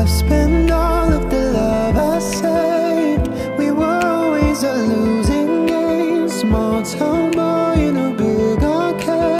I've spent all of the love I saved. We were always a losing game, small town boy.